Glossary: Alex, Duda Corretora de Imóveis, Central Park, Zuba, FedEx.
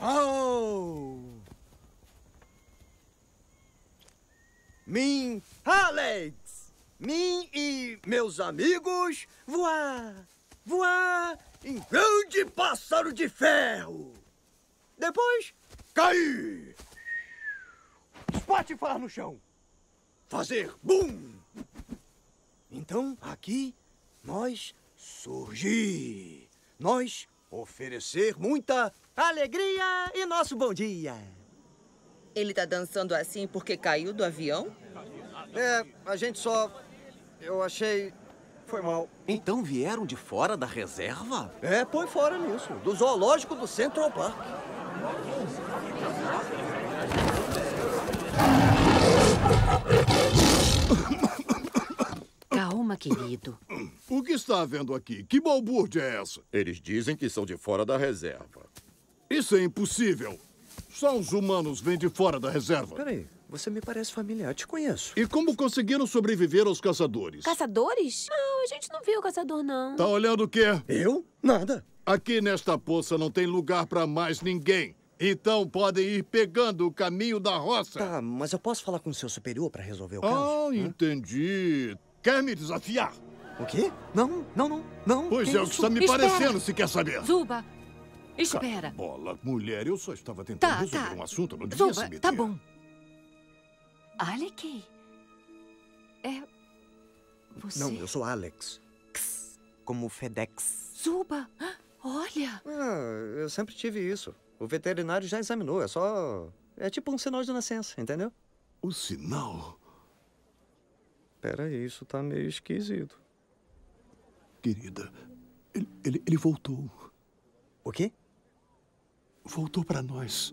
Oh! Mim, Alex! Mim e meus amigos voar! Voar em grande pássaro de ferro! Depois, cair! Espatifar no chão! Fazer bum! Então, aqui, nós surgir! Nós oferecer muita alegria e nosso bom dia! Ele tá dançando assim porque caiu do avião? É, a gente só... eu achei... foi mal. Então vieram de fora da reserva? É, põe fora nisso. Do zoológico do Central Park. Calma, querido. O que está havendo aqui? Que balbúrdia é essa? Eles dizem que são de fora da reserva. Isso é impossível. Só os humanos vêm de fora da reserva. Peraí, você me parece familiar, te conheço. E como conseguiram sobreviver aos caçadores? Caçadores? Não, a gente não viu o caçador, não. Tá olhando o quê? Eu? Nada. Aqui nesta poça não tem lugar pra mais ninguém. Então podem ir pegando o caminho da roça. Tá, mas eu posso falar com o seu superior pra resolver o caso? Ah, entendi. Quer me desafiar? O quê? Não. Pois é, o que está me parecendo, se quer saber. Zuba! Espera. Bola, mulher, eu só estava tentando resolver um assunto, não devia se meter. Tá bom. Alec? É... você... Não, eu sou Alex. Como FedEx. Zuba, olha. Ah, eu sempre tive isso. O veterinário já examinou, é só... é tipo um sinal de nascença, entendeu? O sinal? Peraí, isso tá meio esquisito. Querida, ele voltou. O quê? Voltou pra nós.